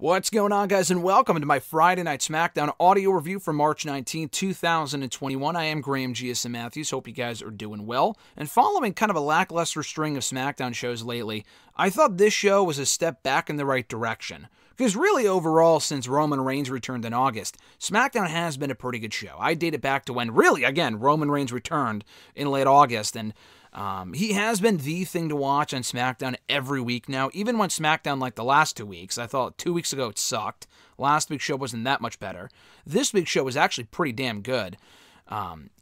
What's going on, guys, and welcome to my Friday Night SmackDown audio review for March 19, 2021. I am Graham G.S. Matthews. Hope you guys are doing well. And following kind of a lackluster string of SmackDown shows lately, I thought this show was a step back in the right direction. Because really, overall, since Roman Reigns returned in August, SmackDown has been a pretty good show. I date it back to when, really, again, Roman Reigns returned in late August, and he has been the thing to watch on SmackDown every week now. Even when SmackDown, like the last 2 weeks, I thought 2 weeks ago it sucked. Last week's show wasn't that much better. This week's show was actually pretty damn good.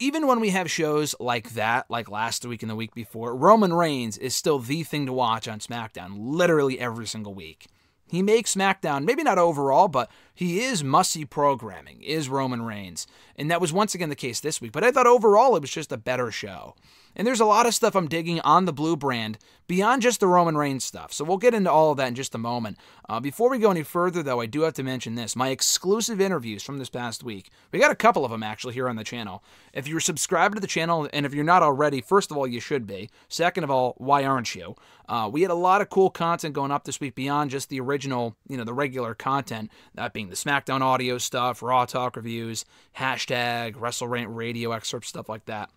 Even when we have shows like that, like last week and the week before, Roman Reigns is still the thing to watch on SmackDown literally every single week. He makes SmackDown, maybe not overall, but he is must-see programming, is Roman Reigns. And that was once again the case this week. But I thought overall it was just a better show. And there's a lot of stuff I'm digging on the Blue brand beyond just the Roman Reigns stuff. So we'll get into all of that in just a moment. Before we go any further, though, I do have to mention this. My exclusive interviews from this past week. We got a couple of them, actually, here on the channel. If you're subscribed to the channel, and if you're not already, first of all, you should be. Second of all, why aren't you? We had a lot of cool content going up this week beyond just the original, you know, the regular content, that being the SmackDown audio stuff, Raw Talk reviews, hashtag, WrestleRant Radio excerpts, stuff like that.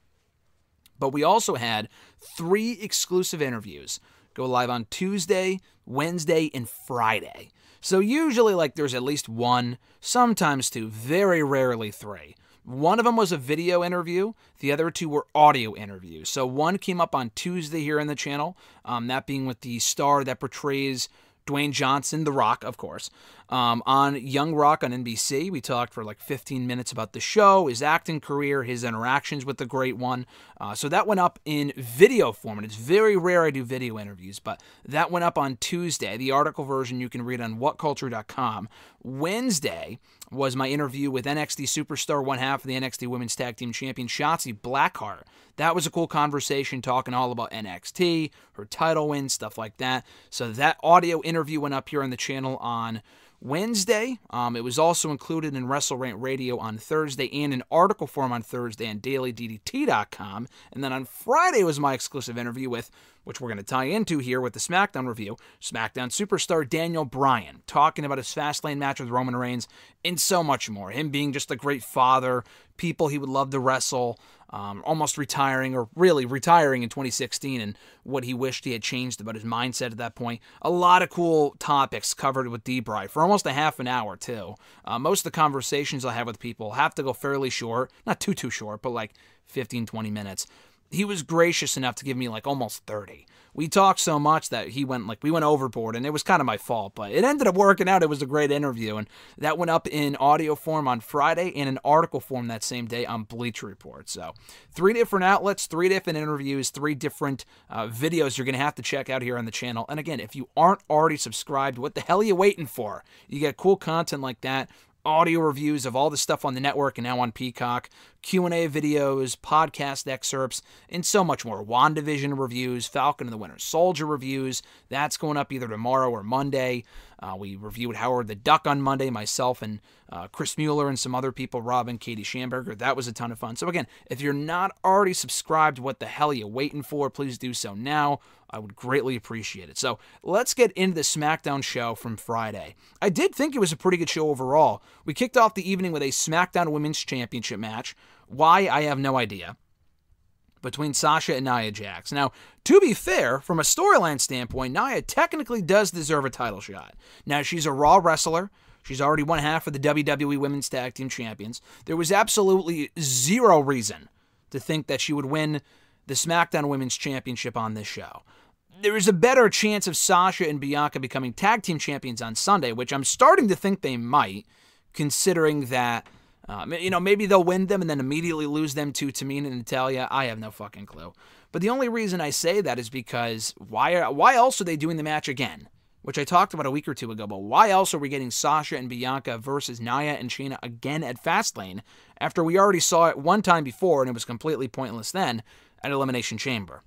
But we also had 3 exclusive interviews go live on Tuesday, Wednesday, and Friday. So usually, like, there's at least 1, sometimes 2, very rarely 3. One of them was a video interview. The other 2 were audio interviews. So one came up on Tuesday here in the channel, that being with the star that portrays Dwayne Johnson, The Rock, of course, on Young Rock on NBC. We talked for like 15 minutes about the show, his acting career, his interactions with the Great One. So that went up in video form, and it's very rare I do video interviews, but that went up on Tuesday. The article version you can read on whatculture.com. Wednesday was my interview with NXT superstar, one half of the NXT Women's Tag Team Champion, Shotzi Blackheart. That was a cool conversation, talking all about NXT, her title win, stuff like that. So that audio interview went up here on the channel on Wednesday. It was also included in WrestleRant Radio on Thursday and in article form on Thursday on DailyDDT.com. And then on Friday was my exclusive interview with, which we're going to tie into here with the SmackDown review, SmackDown superstar Daniel Bryan, talking about his Fastlane match with Roman Reigns and so much more. Him being just a great father, people he would love to wrestle, almost retiring, or really retiring in 2016, and what he wished he had changed about his mindset at that point. A lot of cool topics covered with D-Bry for almost a half an hour, too. Most of the conversations I have with people have to go fairly short, not too short, but like 15, 20 minutes. He was gracious enough to give me like almost 30. We talked so much that we went overboard, and it was kind of my fault, but it ended up working out. It was a great interview, and that went up in audio form on Friday and in article form that same day on Bleacher Report. So 3 different outlets, 3 different interviews, 3 different videos you're going to have to check out here on the channel. And again, if you aren't already subscribed, what the hell are you waiting for? You get cool content like that. Audio reviews of all the stuff on the network and now on Peacock, Q&A videos, podcast excerpts, and so much more. WandaVision reviews, Falcon and the Winter Soldier reviews. That's going up either tomorrow or Monday. We reviewed Howard the Duck on Monday, myself and Chris Mueller and some other people, Rob and Katie Schamberger. That was a ton of fun. So again, if you're not already subscribed, what the hell are you waiting for? Please do so now. I would greatly appreciate it. So let's get into the SmackDown show from Friday. I did think it was a pretty good show overall. We kicked off the evening with a SmackDown Women's Championship match. Why, I have no idea. Between Sasha and Nia Jax. Now, to be fair, from a storyline standpoint, Nia technically does deserve a title shot. Now, she's a Raw wrestler. She's already one half of the WWE Women's Tag Team Champions. There was absolutely zero reason to think that she would win the SmackDown Women's Championship on this show. There is a better chance of Sasha and Bianca becoming tag team champions on Sunday, which I'm starting to think they might, considering that, you know, maybe they'll win them and then immediately lose them to Tamina and Natalya. I have no fucking clue. But the only reason I say that is because why else are they doing the match again? Which I talked about a week or two ago, but why else are we getting Sasha and Bianca versus Nia and Shayna again at Fastlane after we already saw it one time before and it was completely pointless then at Elimination Chamber?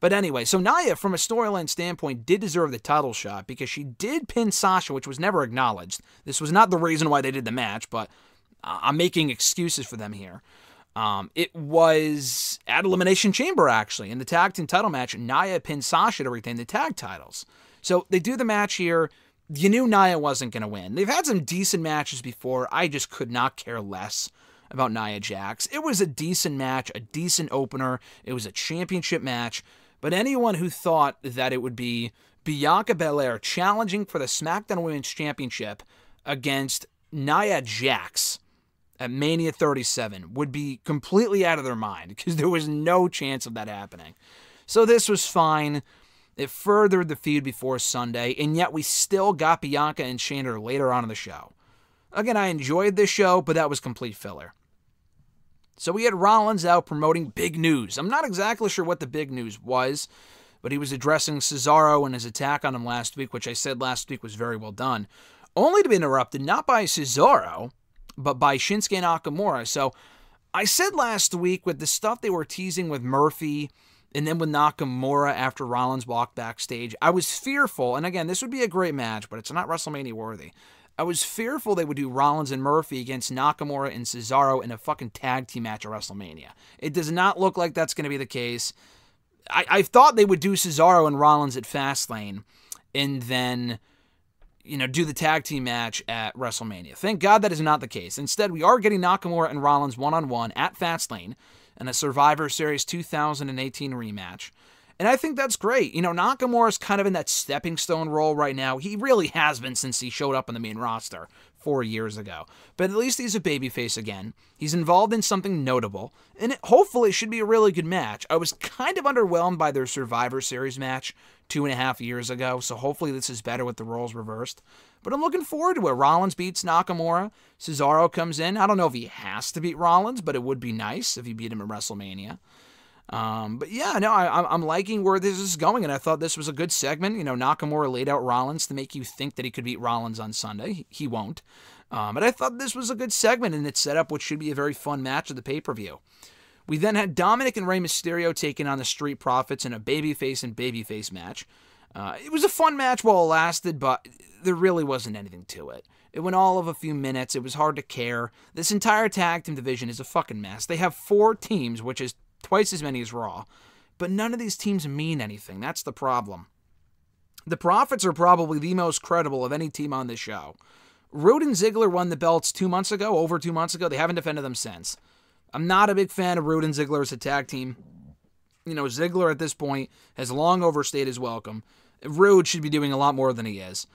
But anyway, so Nia, from a storyline standpoint, did deserve the title shot because she did pin Sasha, which was never acknowledged. This was not the reason why they did the match, but I'm making excuses for them here. It was at Elimination Chamber, actually. In the tag team title match, Nia pinned Sasha to retain the tag titles. So they do the match here. you knew Nia wasn't going to win. They've had some decent matches before. I just could not care less about Nia Jax. It was a decent match, a decent opener. It was a championship match. But anyone who thought that it would be Bianca Belair challenging for the SmackDown Women's Championship against Nia Jax at Mania 37 would be completely out of their mind, because there was no chance of that happening. So this was fine. It furthered the feud before Sunday, and yet we still got Bianca and Shayna later on in the show. Again, I enjoyed this show, but that was complete filler. So we had Rollins out promoting big news. I'm not exactly sure what the big news was, but he was addressing Cesaro and his attack on him last week, which I said last week was very well done, only to be interrupted not by Cesaro, but by Shinsuke Nakamura. So I said last week with the stuff they were teasing with Murphy and then with Nakamura after Rollins walked backstage, I was fearful, and again, this would be a great match, but it's not WrestleMania worthy. I was fearful they would do Rollins and Murphy against Nakamura and Cesaro in a fucking tag team match at WrestleMania. It does not look like that's going to be the case. I thought they would do Cesaro and Rollins at Fastlane and then, you know, do the tag team match at WrestleMania. Thank God that is not the case. Instead, we are getting Nakamura and Rollins one-on-one at Fastlane and a Survivor Series 2018 rematch. And I think that's great. You know, Nakamura's kind of in that stepping stone role right now. He really has been since he showed up on the main roster 4 years ago. But at least he's a babyface again. He's involved in something notable. And it hopefully should be a really good match. I was kind of underwhelmed by their Survivor Series match 2.5 years ago. So hopefully this is better with the roles reversed. But I'm looking forward to it. Rollins beats Nakamura. Cesaro comes in. I don't know if he has to beat Rollins, but it would be nice if he beat him at WrestleMania. But yeah, no, I'm liking where this is going, and I thought this was a good segment. You know, Nakamura laid out Rollins to make you think that he could beat Rollins on Sunday. He won't. But I thought this was a good segment, and it set up what should be a very fun match of the pay-per-view. We then had Dominik and Rey Mysterio taking on the Street Profits in a babyface and babyface match. It was a fun match while it lasted, but there really wasn't anything to it. It went all of a few minutes. It was hard to care. This entire tag team division is a fucking mess. They have 4 teams, which is twice as many as Raw, but none of these teams mean anything. That's the problem. The Profits are probably the most credible of any team on this show. Roode and Ziggler won the belts 2 months ago, over 2 months ago. They haven't defended them since. I'm not a big fan of Roode and Ziggler as a tag team. You know, Ziggler at this point has long overstayed his welcome. Roode should be doing a lot more than he is.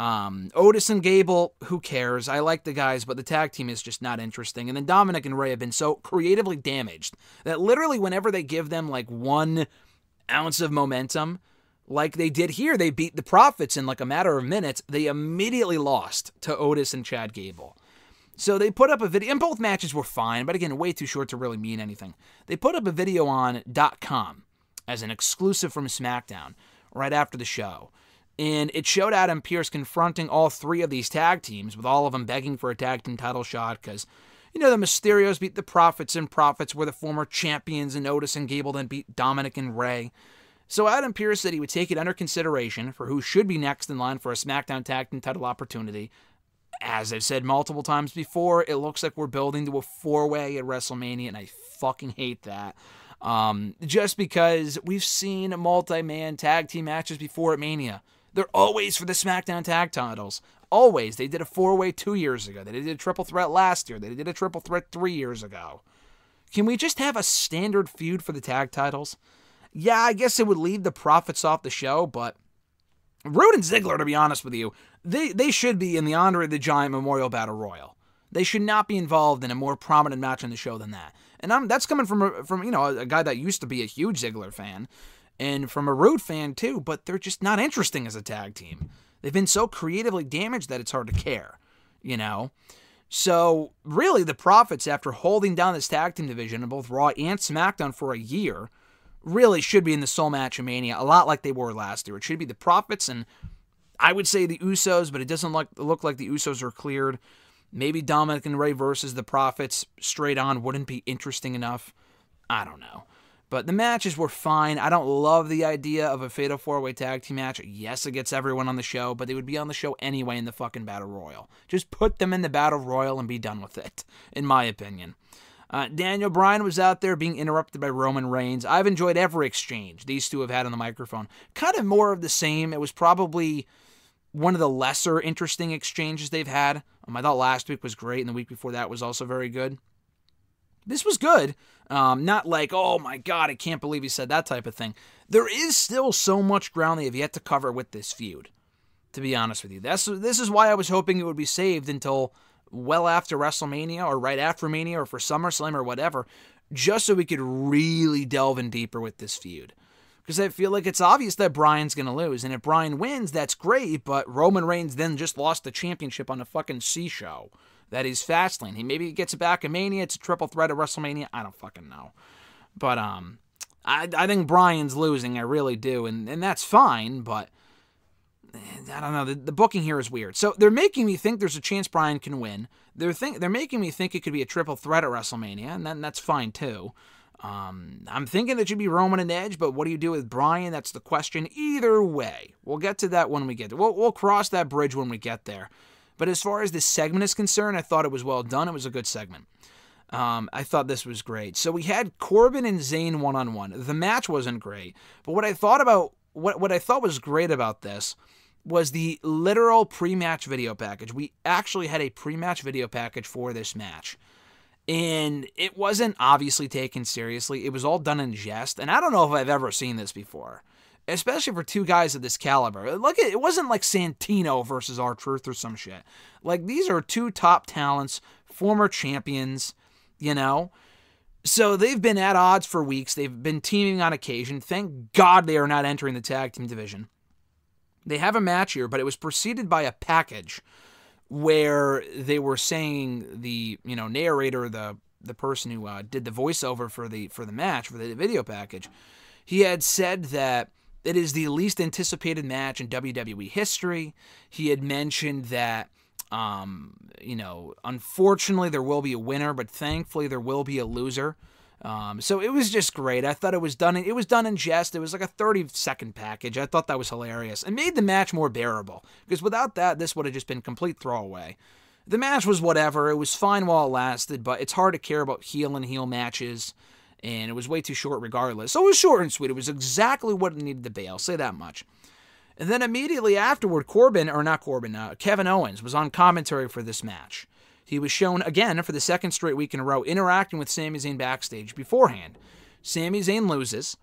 Otis and Gable, who cares? I like the guys, but the tag team is just not interesting. And then Dominik and Rey have been so creatively damaged that literally whenever they give them like 1 ounce of momentum, like they did here, they beat the Profits in like a matter of minutes. They immediately lost to Otis and Chad Gable. So they put up a video, and both matches were fine, but again, way too short to really mean anything. They put up a video on .com as an exclusive from SmackDown right after the show. And it showed Adam Pearce confronting all 3 of these tag teams, with all of them begging for a tag team title shot because, you know, the Mysterios beat the Profits, and Profits were the former champions, and Otis and Gable then beat Dominik and Rey. So Adam Pearce said he would take it under consideration for who should be next in line for a SmackDown tag team title opportunity. As I've said multiple times before, it looks like we're building to a 4-way at WrestleMania, and I fucking hate that. Just because we've seen multi-man tag team matches before at Mania. They're always for the SmackDown tag titles. Always. They did a 4-way 2 years ago. They did a triple threat last year. They did a triple threat 3 years ago. Can we just have a standard feud for the tag titles? Yeah, I guess it would leave the Profits off the show, but Roode and Ziggler, to be honest with you, they should be in the Andre the Giant Memorial Battle Royal. They should not be involved in a more prominent match on the show than that. And that's coming from you know, a guy that used to be a huge Ziggler fan. And from a Roode fan, too, but they're just not interesting as a tag team. They've been so creatively damaged that it's hard to care, you know? So, really, the Profits, after holding down this tag team division in both Raw and SmackDown for a year, really should be in the Soul Match of Mania, a lot like they were last year. It should be the Profits, and I would say the Usos, but it doesn't look like the Usos are cleared. Maybe Dominik and Rey versus the Profits straight on wouldn't be interesting enough. I don't know. But the matches were fine. I don't love the idea of a Fatal 4-Way Tag Team match. Yes, it gets everyone on the show, but they would be on the show anyway in the fucking Battle Royal. Just put them in the Battle Royal and be done with it, in my opinion. Daniel Bryan was out there being interrupted by Roman Reigns. I've enjoyed every exchange these two have had on the microphone. Kind of more of the same. It was probably one of the lesser interesting exchanges they've had. I thought last week was great, and the week before that was also very good. This was good. Not like, oh my God, I can't believe he said that type of thing. There is still so much ground they have yet to cover with this feud, to be honest with you. This is why I was hoping it would be saved until well after WrestleMania or right after Mania or for SummerSlam or whatever, just so we could really delve in deeper with this feud. Because I feel like it's obvious that Bryan's going to lose. And if Bryan wins, that's great, but Roman Reigns then just lost the championship on a fucking C show. That is Fastlane. He maybe gets it back at Mania. It's a triple threat at WrestleMania. I don't fucking know. But I think Bryan's losing. I really do. And that's fine, but I don't know. The booking here is weird. So they're making me think there's a chance Bryan can win. They're making me think it could be a triple threat at WrestleMania, and that's fine too. I'm thinking it should be Roman and Edge, but what do you do with Bryan? That's the question. Either way, we'll get to that when we get there. We'll cross that bridge when we get there. But as far as this segment is concerned, I thought it was well done. It was a good segment. I thought this was great. So we had Corbin and Zayn one-on-one. The match wasn't great, but what I thought was great about this was the literal pre-match video package. We actually had a pre-match video package for this match. And it wasn't obviously taken seriously. It was all done in jest. And I don't know if I've ever seen this before, especially for two guys of this caliber. Look, it wasn't like Santino versus R-Truth or some shit. Like, these are two top talents, former champions, you know? So they've been at odds for weeks. They've been teaming on occasion. Thank God they are not entering the tag team division. They have a match here, but it was preceded by a package where they were saying the, you know, narrator, the person who did the voiceover for the match, for the video package, he had said that it is the least anticipated match in WWE history. He had mentioned that, you know, unfortunately there will be a winner, but thankfully there will be a loser. So it was just great. I thought it was done in jest. It was like a 30-second package. I thought that was hilarious. It made the match more bearable, because without that, this would have just been complete throwaway. The match was whatever. It was fine while it lasted, but it's hard to care about heel and heel matches, and it was way too short regardless. So it was short and sweet. It was exactly what it needed to be. I'll say that much. And then immediately afterward, Kevin Owens was on commentary for this match. He was shown, again, for the second straight week in a row, interacting with Sami Zayn backstage beforehand. Sami Zayn loses,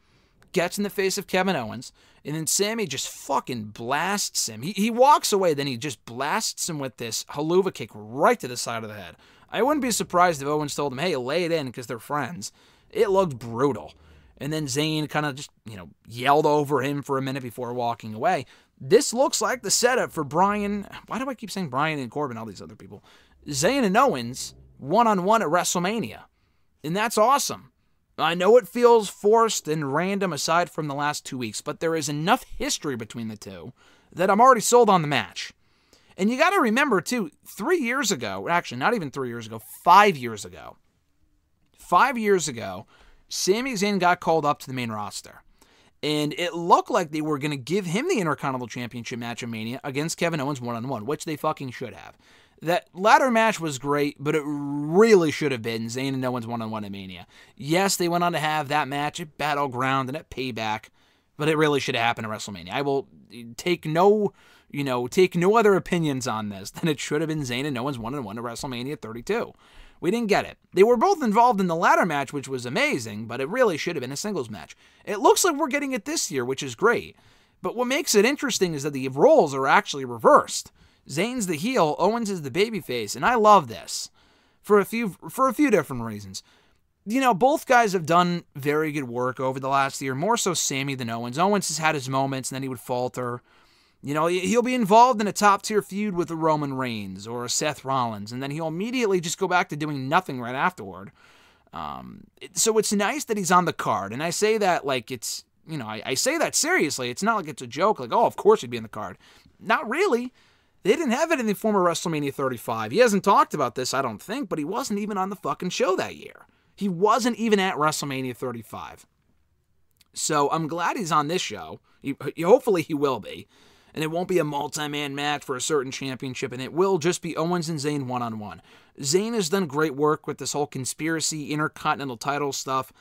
gets in the face of Kevin Owens, and then Sami just fucking blasts him. He walks away, then he just blasts him with this haluva kick right to the side of the head. I wouldn't be surprised if Owens told him, hey, lay it in, because they're friends. It looked brutal. And then Zayn kind of just, you know, yelled over him for a minute before walking away. This looks like the setup for Bryan. Why do I keep saying Bryan and Corbin, all these other people? Zayn and Owens one-on-one at WrestleMania, and that's awesome. I know it feels forced and random aside from the last 2 weeks, but there is enough history between the two that I'm already sold on the match. And you got to remember, too, 3 years ago, actually, not even 3 years ago, 5 years ago, 5 years ago, Sami Zayn got called up to the main roster, and it looked like they were going to give him the Intercontinental Championship match at Mania against Kevin Owens one-on-one, which they fucking should have. That latter match was great, but it really should have been Zayn and Owens one-on-one at Mania. Yes, they went on to have that match at Battleground and at Payback, but it really should have happened at WrestleMania. I will take no other opinions on this than it should have been Zayn and Owens one-on-one at WrestleMania 32. We didn't get it. They were both involved in the latter match, which was amazing, but it really should have been a singles match. It looks like we're getting it this year, which is great. But what makes it interesting is that the roles are actually reversed. Zayn's the heel, Owens is the babyface, and I love this for a few different reasons. You know, both guys have done very good work over the last year, more so Sami than Owens. Owens has had his moments, and then he would falter. You know, he'll be involved in a top-tier feud with a Roman Reigns or a Seth Rollins, and then he'll immediately just go back to doing nothing right afterward. So it's nice that he's on the card, and I say that like it's, you know, I say that seriously. It's not like it's a joke, like, oh, of course he'd be on the card. Not really. They didn't have it in the former WrestleMania 35. He hasn't talked about this, I don't think, but he wasn't even on the fucking show that year. He wasn't even at WrestleMania 35. So I'm glad he's on this show. Hopefully he will be. And it won't be a multi-man match for a certain championship, and it will just be Owens and Zayn one-on-one. Zayn has done great work with this whole conspiracy, intercontinental title stuff.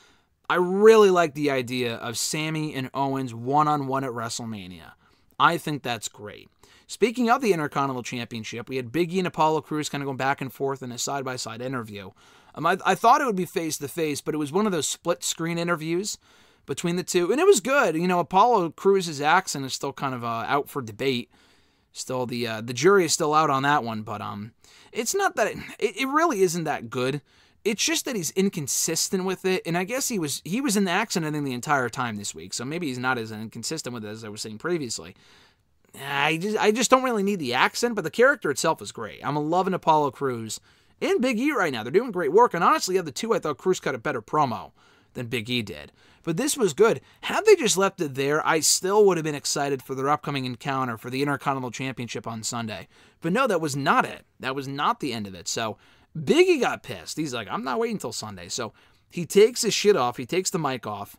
I really like the idea of Sami and Owens one-on-one at WrestleMania. I think that's great. Speaking of the Intercontinental Championship, we had Big E and Apollo Crews kind of going back and forth in a side-by-side interview. I thought it would be face-to-face, but it was one of those split-screen interviews between the two, and it was good. You know, Apollo Crews' accent is still kind of out for debate. Still, the jury is still out on that one, but it's not that it really isn't that good. It's just that he's inconsistent with it, and I guess he was in the accent, I think, the entire time this week, so maybe he's not as inconsistent with it as I was saying previously. I just don't really need the accent, but the character itself is great. I'm loving Apollo Crews and Big E right now. They're doing great work, and honestly, of the two, I thought Crews cut a better promo than Big E did. But this was good. Had they just left it there, I still would have been excited for their upcoming encounter for the Intercontinental Championship on Sunday. But no, that was not it. That was not the end of it, so Big E got pissed. He's like, I'm not waiting until Sunday. So he takes his shit off. He takes the mic off.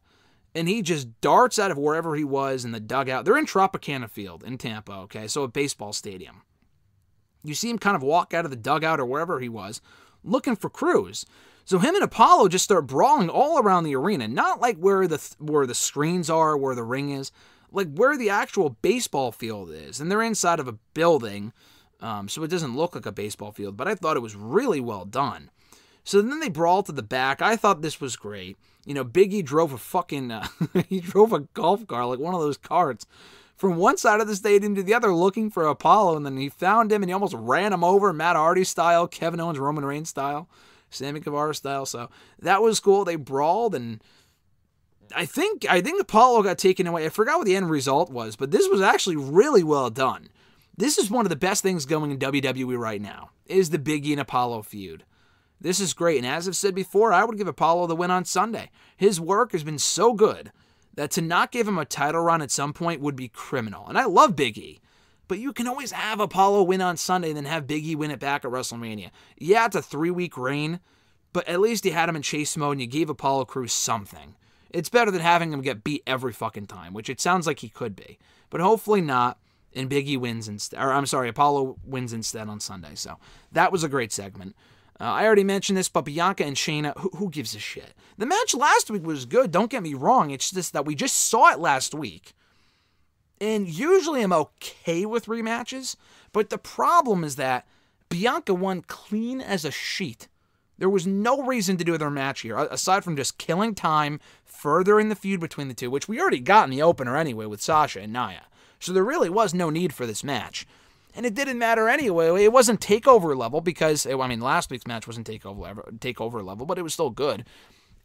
And he just darts out of wherever he was in the dugout. They're in Tropicana Field in Tampa, okay? So a baseball stadium. You see him kind of walk out of the dugout or wherever he was looking for Crews. So him and Apollo just start brawling all around the arena. Not like where the screens are, where the ring is. Like where the actual baseball field is. And they're inside of a building. So it doesn't look like a baseball field, but I thought it was really well done. So then they brawl to the back. I thought this was great. You know, Big E drove a fucking, he drove a golf car, like one of those carts, from one side of the stadium to the other looking for Apollo, and then he found him, and he almost ran him over, Matt Hardy style, Kevin Owens, Roman Reigns style, Sammy Guevara style, so that was cool. They brawled, and I think Apollo got taken away. I forgot what the end result was, but this was actually really well done. This is one of the best things going in WWE right now, is the Big E and Apollo feud. This is great, and as I've said before, I would give Apollo the win on Sunday. His work has been so good that to not give him a title run at some point would be criminal. And I love Big E, but you can always have Apollo win on Sunday and then have Big E win it back at WrestleMania. Yeah, it's a 3-week reign, but at least you had him in chase mode and you gave Apollo Crews something. It's better than having him get beat every fucking time, which it sounds like he could be, but hopefully not. And Big E wins instead, or I'm sorry, Apollo wins instead on Sunday. So that was a great segment. I already mentioned this, but Bianca and Shayna, who gives a shit? The match last week was good, don't get me wrong. It's just that we just saw it last week. And usually I'm okay with rematches, but the problem is that Bianca won clean as a sheet. There was no reason to do another match here, aside from just killing time, furthering the feud between the two, which we already got in the opener anyway with Sasha and Nia. So there really was no need for this match. And it didn't matter anyway. It wasn't takeover level because, I mean, last week's match wasn't takeover level, but it was still good.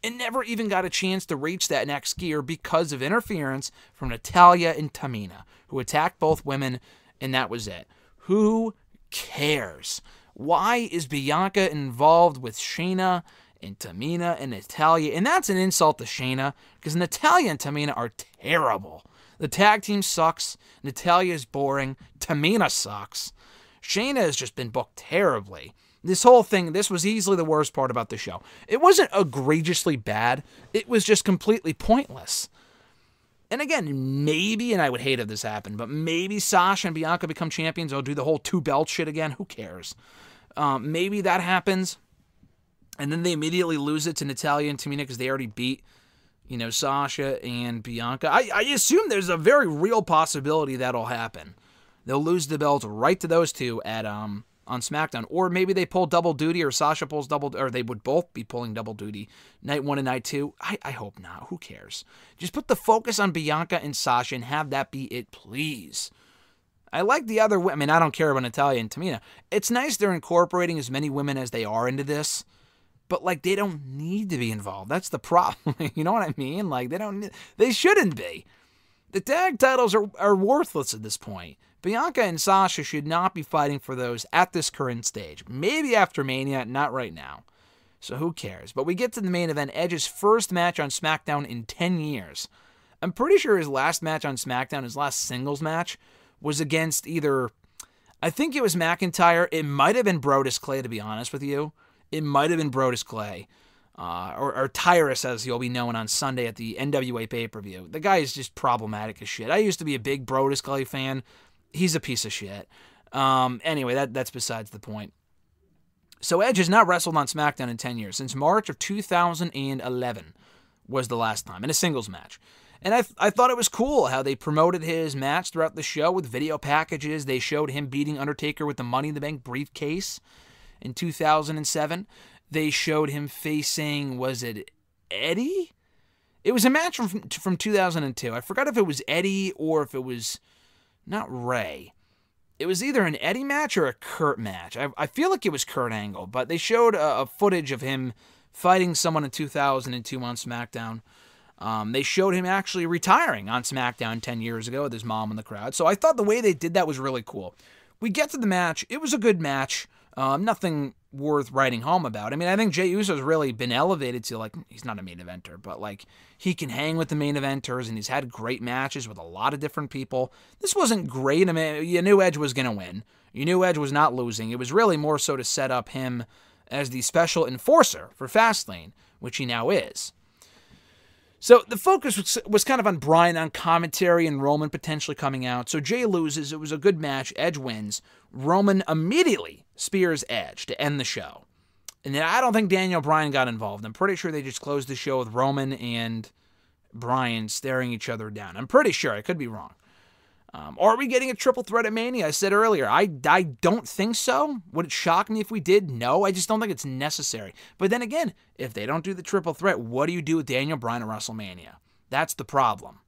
It never even got a chance to reach that next gear because of interference from Natalya and Tamina, who attacked both women, and that was it. Who cares? Why is Bianca involved with Shayna and Tamina and Natalya? And that's an insult to Shayna because Natalya and Tamina are terrible. The tag team sucks. Natalya is boring. Tamina sucks. Shayna has just been booked terribly. This whole thing, this was easily the worst part about the show. It wasn't egregiously bad. It was just completely pointless. And again, maybe, and I would hate if this happened, but maybe Sasha and Bianca become champions. They'll do the whole two-belt shit again. Who cares? Maybe that happens. And then they immediately lose it to Natalya and Tamina because they already beat, you know, Sasha and Bianca. I assume there's a very real possibility that'll happen. They'll lose the belts right to those two at on SmackDown, or maybe they pull double duty, or Sasha pulls double, or they would both be pulling double duty night one and night two. I hope not. Who cares? Just put the focus on Bianca and Sasha and have that be it, please. I like the other women. I mean, I don't care about Natalya and Tamina. It's nice they're incorporating as many women as they are into this. But, like, they don't need to be involved. That's the problem. You know what I mean? Like, they shouldn't be. The tag titles are worthless at this point. Bianca and Sasha should not be fighting for those at this current stage. Maybe after Mania, not right now. So who cares? But we get to the main event, Edge's first match on SmackDown in 10 years. I'm pretty sure his last match on SmackDown, his last singles match, was against either, I think it was McIntyre. It might have been Brodus Clay, to be honest with you. It might have been Brodus Clay, or Tyrus, as you'll be known on Sunday at the NWA pay-per-view. The guy is just problematic as shit. I used to be a big Brodus Clay fan. He's a piece of shit. Anyway, that's besides the point. So Edge has not wrestled on SmackDown in 10 years. Since March of 2011 was the last time, in a singles match. And I thought it was cool how they promoted his match throughout the show with video packages. They showed him beating Undertaker with the Money in the Bank briefcase in 2007. They showed him facing, was it Eddie? It was a match from 2002. I forgot if it was Eddie or if it was not Ray. It was either an Eddie match or a Kurt match. I feel like it was Kurt Angle, but they showed a footage of him fighting someone in 2002 on SmackDown. They showed him actually retiring on SmackDown 10 years ago with his mom in the crowd. So I thought the way they did that was really cool. We get to the match. It was a good match. Nothing worth writing home about. I mean, I think Jey Uso's really been elevated to, like, he's not a main eventer, but, like, he can hang with the main eventers, and he's had great matches with a lot of different people. This wasn't great. I mean, you knew Edge was going to win. You knew Edge was not losing. It was really more so to set up him as the special enforcer for Fastlane, which he now is. So the focus was kind of on Bryan on commentary and Roman potentially coming out. So Jey loses. It was a good match. Edge wins. Roman immediately spears Edge to end the show. And then I don't think Daniel Bryan got involved. I'm pretty sure they just closed the show with Roman and Bryan staring each other down. I'm pretty sure. I could be wrong. Are we getting a triple threat at Mania? I said earlier, I don't think so. Would it shock me if we did? No, I just don't think it's necessary. But then again, if they don't do the triple threat, what do you do with Daniel Bryan at WrestleMania? That's the problem.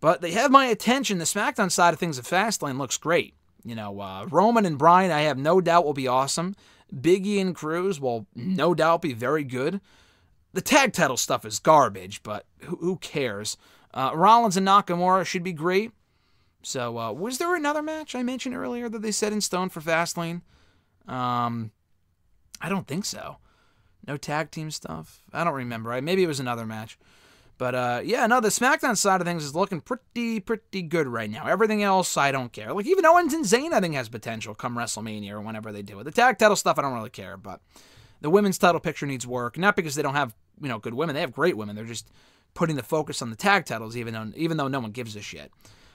But they have my attention. The SmackDown side of things at Fastlane looks great. You know, Roman and Bryan, I have no doubt, will be awesome. Big E and Crews will no doubt be very good. The tag title stuff is garbage, but who cares? Rollins and Nakamura should be great. So, was there another match I mentioned earlier that they set in stone for Fastlane? I don't think so. No tag team stuff? I don't remember. Maybe it was another match. But, yeah, no, the SmackDown side of things is looking pretty good right now. Everything else, I don't care. Like, even Owens and Zayn, I think, has potential come WrestleMania or whenever they do it. The tag title stuff, I don't really care, but the women's title picture needs work. Not because they don't have, you know, good women. They have great women. They're just putting the focus on the tag titles, even though no one gives a shit.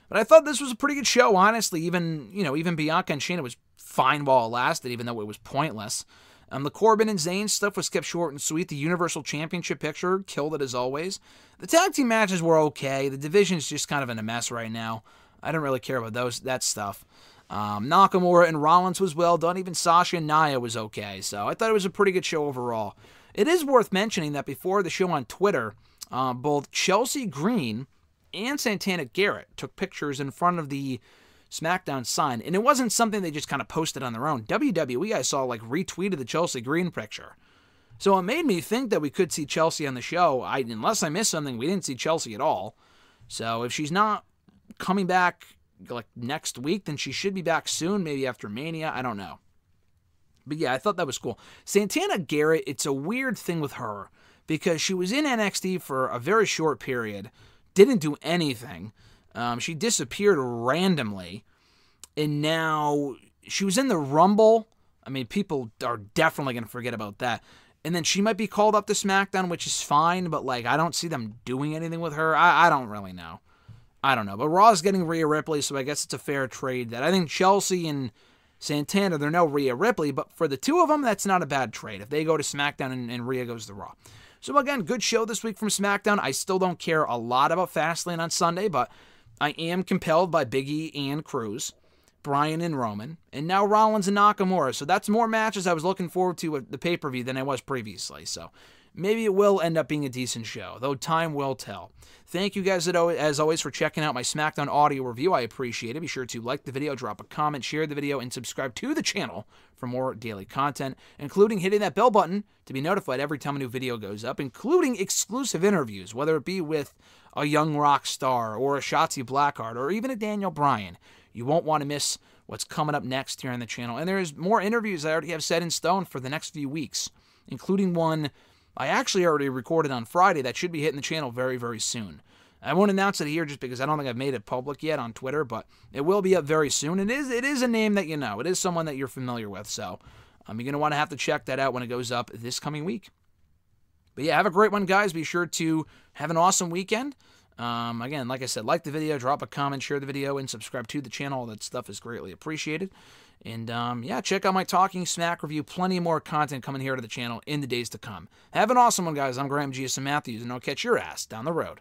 But I thought this was a pretty good show, honestly. Even Bianca and Shayna was fine while it lasted, even though it was pointless. The Corbin and Zayn stuff was kept short and sweet. The Universal Championship picture killed it as always. The tag team matches were okay. The division's just kind of in a mess right now. I don't really care about that stuff. Nakamura and Rollins was well done. Even Sasha and Nia was okay. So I thought it was a pretty good show overall. It is worth mentioning that before the show on Twitter, both Chelsea Green and Santana Garrett took pictures in front of the SmackDown sign, and it wasn't something they just kind of posted on their own. WWE, I saw, like, retweeted the Chelsea Green picture. So it made me think that we could see Chelsea on the show. Unless I missed something, we didn't see Chelsea at all. So if she's not coming back, like, next week, then she should be back soon, maybe after Mania. I don't know. But yeah, I thought that was cool. Santana Garrett, it's a weird thing with her, because she was in NXT for a very short period, didn't do anything. She disappeared randomly, and now she was in the Rumble. I mean, people are definitely going to forget about that. And then she might be called up to SmackDown, which is fine, but, like, I don't see them doing anything with her. I don't really know. I don't know. But Raw's getting Rhea Ripley, so I guess it's a fair trade. That I think Chelsea and Santana, they're no Rhea Ripley, but for the two of them, that's not a bad trade. If they go to SmackDown and Rhea goes to Raw. So, again, good show this week from SmackDown. I still don't care a lot about Fastlane on Sunday, but I am compelled by Big E and Crews, Bryan and Roman, and now Rollins and Nakamura. So that's more matches I was looking forward to at the pay-per-view than I was previously. So maybe it will end up being a decent show, though time will tell. Thank you guys, as always, for checking out my SmackDown audio review. I appreciate it. Be sure to like the video, drop a comment, share the video, and subscribe to the channel for more daily content, including hitting that bell button to be notified every time a new video goes up, including exclusive interviews, whether it be with a young rock star or a Shotzi Blackheart or even a Daniel Bryan. You won't want to miss what's coming up next here on the channel. And there's more interviews I already have set in stone for the next few weeks, including one I actually already recorded on Friday that should be hitting the channel very, very soon. I won't announce it here just because I don't think I've made it public yet on Twitter, but it will be up very soon. It is a name that you know. It is someone that you're familiar with, so you're going to want to have to check that out when it goes up this coming week. But yeah, have a great one, guys. Be sure to have an awesome weekend. Again, like I said, like the video, drop a comment, share the video, and subscribe to the channel. All that stuff is greatly appreciated. And, yeah, check out my Talking Smack review. Plenty more content coming here to the channel in the days to come. Have an awesome one, guys. I'm Graham G.S. Matthews, and I'll catch your ass down the road.